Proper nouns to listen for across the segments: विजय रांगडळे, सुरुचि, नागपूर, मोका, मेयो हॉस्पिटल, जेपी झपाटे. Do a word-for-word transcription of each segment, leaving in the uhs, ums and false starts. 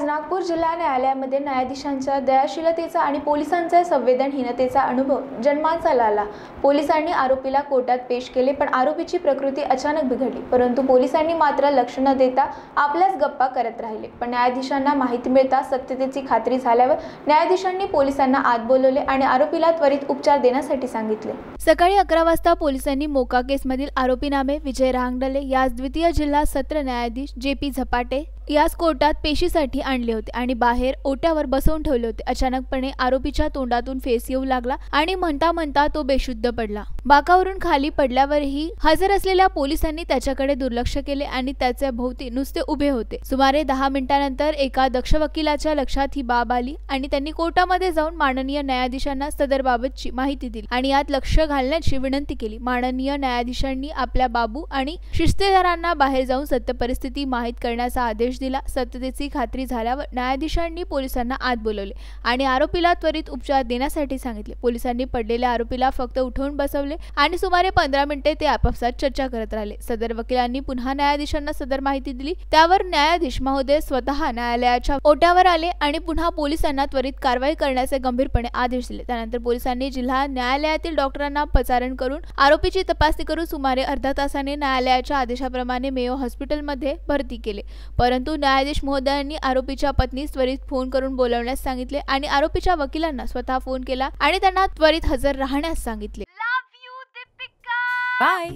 आज नागपूर जिल्हा न्यायालयामध्ये न्यायाधीशांच्या दयाशीलतेचा आणि पोलिसांच्या संवेदनहीनतेचा अनुभव जनमानसाला आला। पोलिसांनी आरोपीला कोर्टात पेश केले, पण आरोपीची प्रकृती अचानक बिघडली। परंतु पोलिसांनी मात्र लक्ष न देता आपल्याच गप्पा करत राहिले। पण न्यायाधीशांना माहिती मिळता सत्यतेची खात्री झाल्यावर न्यायाधीशांनी पोलिसांना आत बोलवले आणि आरोपीला त्वरित उपचार देण्यासाठी सांगितले। सकाळी अकरा वाजता पोलिसांनी मोका केसमधील आरोपीनामे विजय रांगडळे यास द्वितीय जिल्हा सत्र न्यायाधीश जेपी झपाटे यास कोर्टात पेशीसाठी आणले होते आणि बाहेर ओट्यावर बसवून ठेवले होते। अचानकपणे आरोपीच्या तोंडातून फेस येऊ लागला आणि म्हणता म्हणता तो बेशुद्ध पडला। बाकावरून खाली पडल्यावरही हजर असलेल्या पोलिसांनी त्याच्याकडे दुर्लक्ष केले आणि त्याच्या भोवती नुसते उभे होते। सुमारे दहा मिनिटांनंतर एका दक्ष वकिलाच्या लक्षात ही बाब आली आणि त्यांनी कोर्टामध्ये जाऊन माननीय न्यायाधीशांना सदर बाबतची माहिती दिली आणि यात लक्ष घालण्याची विनंती केली। माननीय न्यायाधीशांनी आपल्या बाबू आणि शिस्तेदारांना बाहेर जाऊन सत्य परिस्थिती माहित करण्याचा आदेश दिला। सत्यतेची खात्री झाल्यावर न्यायाधीशांनी पोलिसांना आत बोलवले आणि आरोपीला त्वरित उपचार देण्यासाठी सांगितले। पोलिसांनी पडलेल्या आरोपीला फक्त उठवून बसवले आणि सुमारे पंधरा मिनिटे ते आपापसात चर्चा करत राहिले। सदर वकिलांनी पुन्हा न्यायाधीशांना सदर माहिती दिली। त्यावर न्यायाधीश महोदय स्वतः न्यायालयाच्या ओट्यावर आले आणि पुन्हा पोलिसांना त्वरित कारवाई करण्याचे गंभीरपणे आदेश दिले। त्यानंतर पोलिसांनी जिल्हा न्यायालयातील डॉक्टरांना पचारण करून आरोपीची तपासणी करून सुमारे अर्धा तासाने न्यायालयाच्या आदेशाप्रमाणे मेयो हॉस्पिटलमध्ये भरती केले। परंतु न्यायाधीश महोदयांनी आरोपीच्या पत्नीस त्वरित फोन करून बोलवण्यास सांगितले आणि आरोपीच्या वकिलांना स्वतः फोन केला आणि त्यांना त्वरित हजर राहण्यास सांगितले। Love you Deepika. बाय।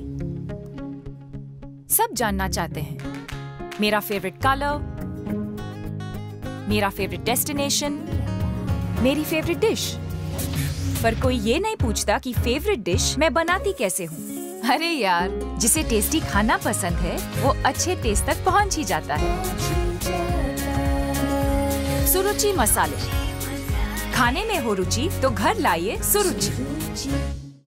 सब जानना चाहते हैं मेरा फेवरेट कलर, मेरा फेवरेट डेस्टिनेशन, मेरी फेवरेट डिश, पर कोई ये नहीं पूछता कि फेवरेट डिश मैं बनाती कैसे हूँ। अरे यार, जिसे टेस्टी खाना पसंद है वो अच्छे टेस्ट तक पहुंच ही जाता है। सुरुचि मसाले, खाने में हो रुचि तो घर लाइए सुरुचि।